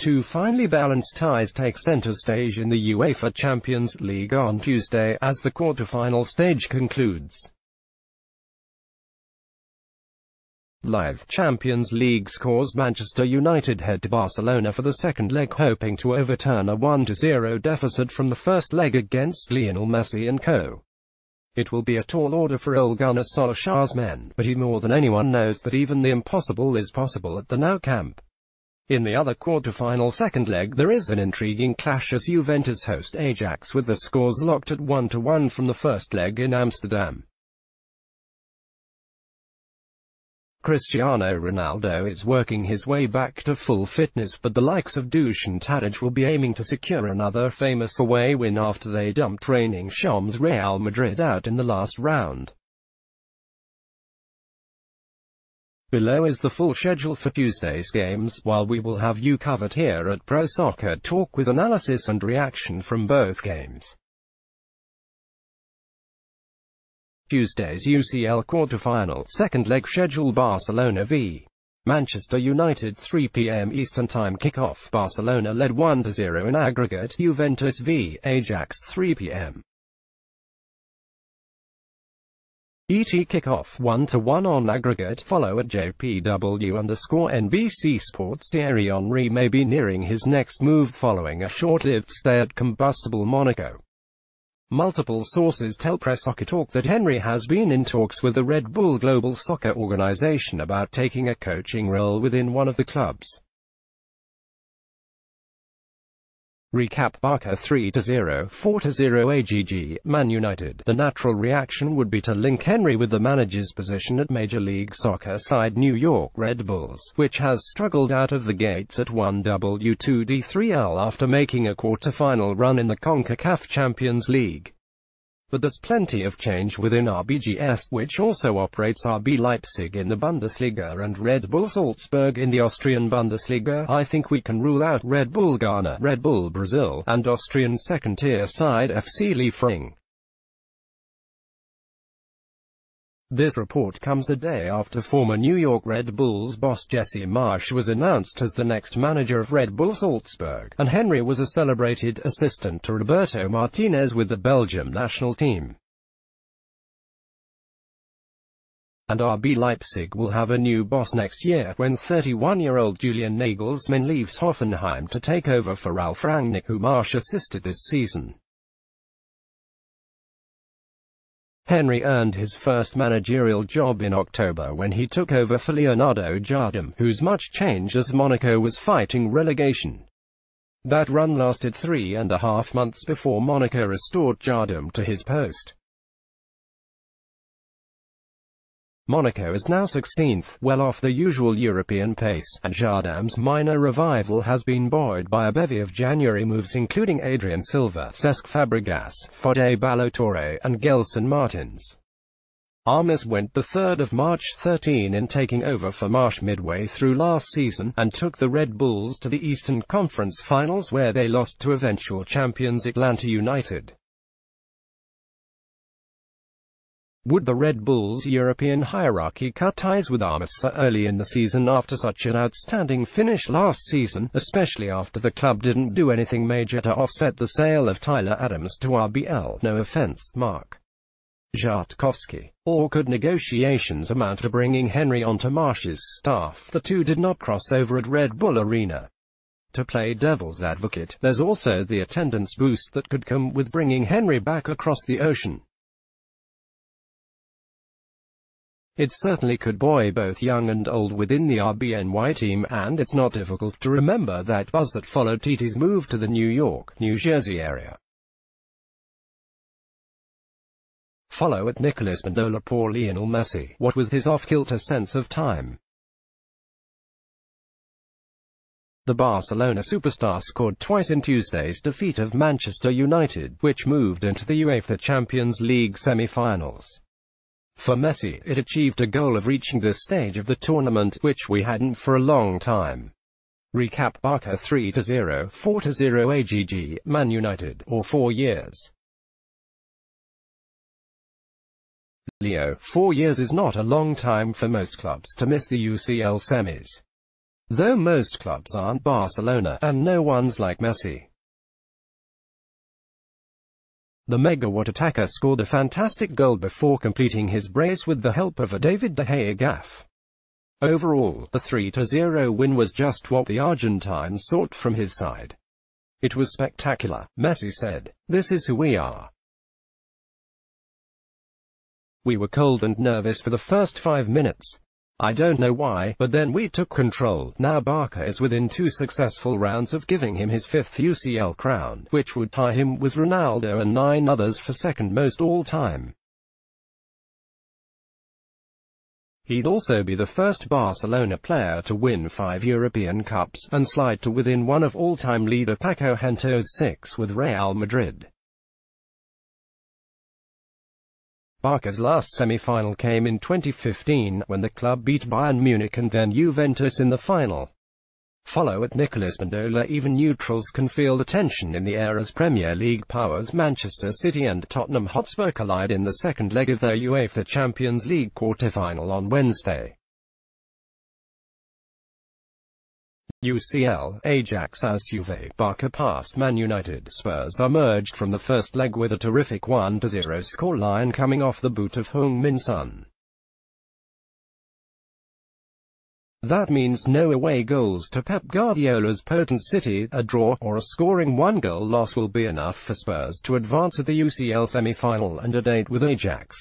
to finely balanced ties take center stage in the UEFA Champions League on Tuesday as the quarter-final stage concludes. Live Champions League scores: Manchester United head to Barcelona for the second leg, hoping to overturn a 1-0 deficit from the first leg against Lionel Messi and co. It will be a tall order for Ole Gunnar Solskjaer's men, but he more than anyone knows that even the impossible is possible at the Nou Camp. In the other quarter-final second leg there is an intriguing clash as Juventus host Ajax, with the scores locked at 1-1 from the first leg in Amsterdam. Cristiano Ronaldo is working his way back to full fitness, but the likes of Dusan Tadic will be aiming to secure another famous away win after they dumped reigning champs Real Madrid out in the last round. Below is the full schedule for Tuesday's games, while we will have you covered here at Pro Soccer Talk with analysis and reaction from both games. Tuesday's UCL quarter-final, second leg schedule: Barcelona v. Manchester United, 3 PM Eastern Time kickoff. Barcelona led 1-0 in aggregate. Juventus v. Ajax, 3 PM. ET kickoff, 1-1 on aggregate. Follow at JPW_NBC Sports. Thierry Henry may be nearing his next move following a short-lived stay at combustible Monaco. Multiple sources tell Press Soccer Talk that Henry has been in talks with the Red Bull Global Soccer Organization about taking a coaching role within one of the clubs. Recap: Barca 3-0, 4-0 AGG, Man United. The natural reaction would be to link Henry with the manager's position at Major League Soccer side New York Red Bulls, which has struggled out of the gates at 1W2D3L after making a quarter-final run in the CONCACAF Champions League. But there's plenty of change within RBGS, which also operates RB Leipzig in the Bundesliga and Red Bull Salzburg in the Austrian Bundesliga. I think we can rule out Red Bull Ghana, Red Bull Brazil, and Austrian second-tier side FC Liefering. This report comes a day after former New York Red Bulls boss Jesse Marsch was announced as the next manager of Red Bull Salzburg, and Henry was a celebrated assistant to Roberto Martinez with the Belgium national team. And RB Leipzig will have a new boss next year, when 31-year-old Julian Nagelsmann leaves Hoffenheim to take over for Ralf Rangnick, who Marsch assisted this season. Henry earned his first managerial job in October when he took over for Leonardo Jardim, whose much changed as Monaco was fighting relegation. That run lasted 3.5 months before Monaco restored Jardim to his post. Monaco is now 16th, well off the usual European pace, and Jardim's minor revival has been buoyed by a bevy of January moves including Adrian Silva, Cesc Fabregas, Fode Balotore, and Gelson Martins. Armas went the 3rd of March 13 in taking over for Marsch midway through last season, and took the Red Bulls to the Eastern Conference Finals, where they lost to eventual champions Atlanta United. Would the Red Bulls' European hierarchy cut ties with Armas so early in the season after such an outstanding finish last season, especially after the club didn't do anything major to offset the sale of Tyler Adams to RBL? No offense, Mark Zhatkowski. Or could negotiations amount to bringing Henry onto Marsch's staff? The two did not cross over at Red Bull Arena. To play devil's advocate, there's also the attendance boost that could come with bringing Henry back across the ocean. It certainly could buoy both young and old within the RBNY team, and it's not difficult to remember that buzz that followed Titi's move to the New York, New Jersey area. Follow at Nicolas Mandola. Poor Lionel Messi, what with his off-kilter sense of time. The Barcelona superstar scored twice in Tuesday's defeat of Manchester United, which moved into the UEFA Champions League semi-finals. For Messi, it achieved a goal of reaching this stage of the tournament, which we hadn't for a long time. Recap: Barca 3-0, 4-0 AGG, Man United, or 4 years. Leo, 4 years is not a long time for most clubs to miss the UCL semis. Though most clubs aren't Barcelona, and no one's like Messi. The megawatt attacker scored a fantastic goal before completing his brace with the help of a David De Gea gaffe. Overall, the 3-0 win was just what the Argentine sought from his side. It was spectacular, Messi said. This is who we are. We were cold and nervous for the first 5 minutes. I don't know why, but then we took control. Now Barca is within 2 successful rounds of giving him his 5th UCL crown, which would tie him with Ronaldo and 9 others for second most all time. He'd also be the first Barcelona player to win 5 European Cups, and slide to within one of all-time leader Paco Gento's 6 with Real Madrid. Barca's last semi-final came in 2015, when the club beat Bayern Munich and then Juventus in the final. Follow at Nicolas Mandola. Even neutrals can feel the tension in the air as Premier League powers Manchester City and Tottenham Hotspur collide in the second leg of their UEFA Champions League quarter-final on Wednesday. UCL, Ajax vs Juve, Barca past Man United. Spurs emerged from the first leg with a terrific 1-0 scoreline coming off the boot of Heung-min Son. That means no away goals to Pep Guardiola's potent City. A draw, or a scoring 1-goal loss will be enough for Spurs to advance at the UCL semi-final and a date with Ajax.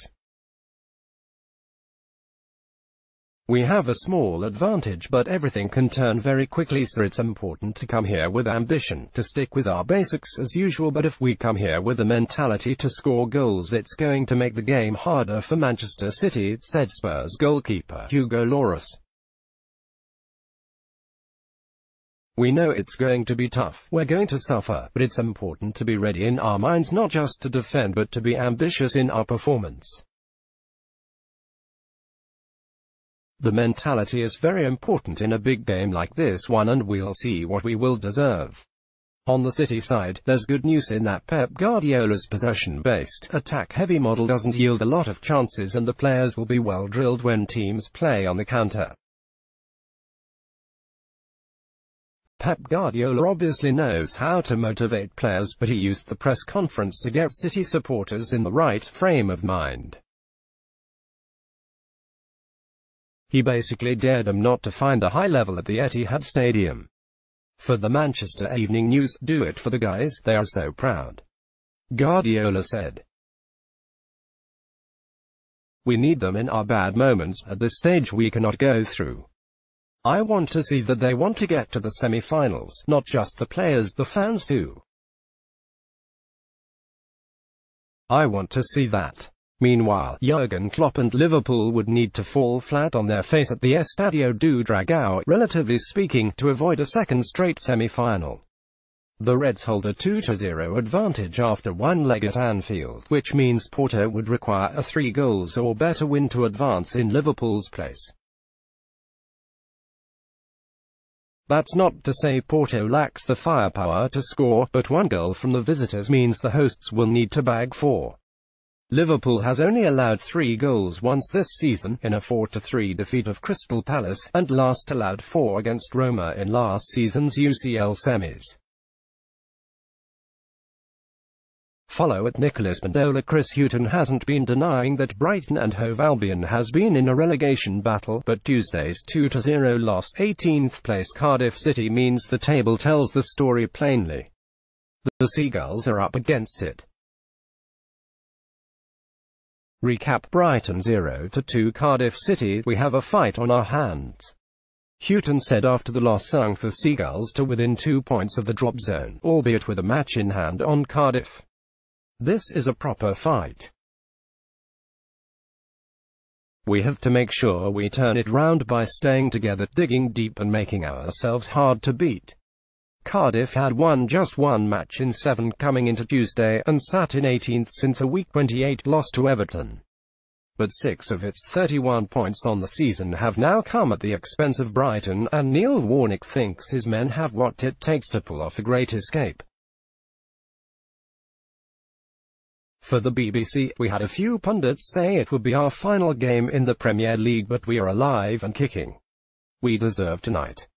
We have a small advantage, but everything can turn very quickly, so it's important to come here with ambition, to stick with our basics as usual. But if we come here with the mentality to score goals, it's going to make the game harder for Manchester City, said Spurs goalkeeper Hugo Lloris. We know it's going to be tough, we're going to suffer, but it's important to be ready in our minds, not just to defend but to be ambitious in our performance. The mentality is very important in a big game like this one, and we'll see what we will deserve. On the City side, there's good news in that Pep Guardiola's possession-based, attack-heavy model doesn't yield a lot of chances, and the players will be well drilled when teams play on the counter. Pep Guardiola obviously knows how to motivate players, but he used the press conference to get City supporters in the right frame of mind. He basically dared them not to find a high level at the Etihad Stadium. For the Manchester Evening News, do it for the guys, they are so proud, Guardiola said. We need them in our bad moments. At this stage we cannot go through. I want to see that they want to get to the semi-finals, not just the players, the fans too. I want to see that. Meanwhile, Jurgen Klopp and Liverpool would need to fall flat on their face at the Estadio do Dragão, relatively speaking, to avoid a second straight semi-final. The Reds hold a 2-0 advantage after one leg at Anfield, which means Porto would require a 3 goals or better win to advance in Liverpool's place. That's not to say Porto lacks the firepower to score, but 1 goal from the visitors means the hosts will need to bag 4. Liverpool has only allowed 3 goals once this season, in a 4-3 defeat of Crystal Palace, and last allowed 4 against Roma in last season's UCL semis. Follow at Nicolas Mandola. Chris Houghton hasn't been denying that Brighton and Hove Albion has been in a relegation battle, but Tuesday's 2-0 loss, 18th place Cardiff City, means the table tells the story plainly. The Seagulls are up against it. Recap: Brighton 0-2 Cardiff City. We have a fight on our hands, Houghton said after the loss sung for Seagulls to within 2 points of the drop zone, albeit with a match in hand on Cardiff. This is a proper fight. We have to make sure we turn it round by staying together, digging deep and making ourselves hard to beat. Cardiff had won just 1 match in 7 coming into Tuesday, and sat in 18th since a Week 28 loss to Everton. But 6 of its 31 points on the season have now come at the expense of Brighton, and Neil Warnock thinks his men have what it takes to pull off a great escape. For the BBC, we had a few pundits say it would be our final game in the Premier League, but we are alive and kicking. We deserve tonight.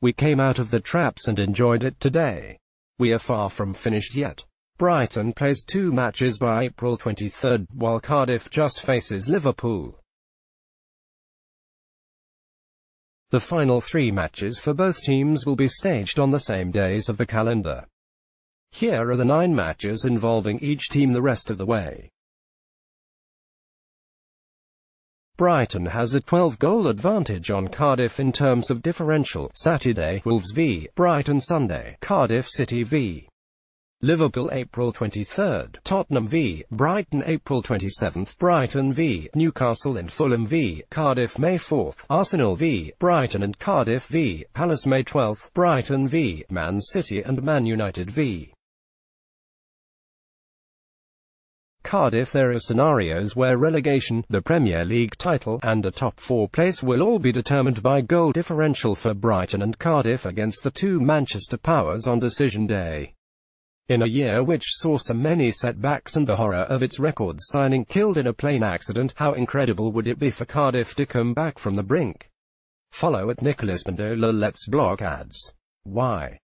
We came out of the traps and enjoyed it today. We are far from finished yet. Brighton plays two matches by April 23rd, while Cardiff just faces Liverpool. The final three matches for both teams will be staged on the same days of the calendar. Here are the 9 matches involving each team the rest of the way. Brighton has a 12-goal advantage on Cardiff in terms of differential. Saturday, Wolves v. Brighton. Sunday, Cardiff City v. Liverpool April 23rd, Tottenham v. Brighton April 27th, Brighton v. Newcastle and Fulham v. Cardiff May 4th, Arsenal v. Brighton and Cardiff v. Palace May 12th, Brighton v. Man City and Man United v. Cardiff. There are scenarios where relegation, the Premier League title, and a top-4 place will all be determined by goal differential for Brighton and Cardiff against the two Manchester powers on decision day. In a year which saw so many setbacks and the horror of its record signing killed in a plane accident, how incredible would it be for Cardiff to come back from the brink? Follow @NicholasMandola. Let's blog ads. Why?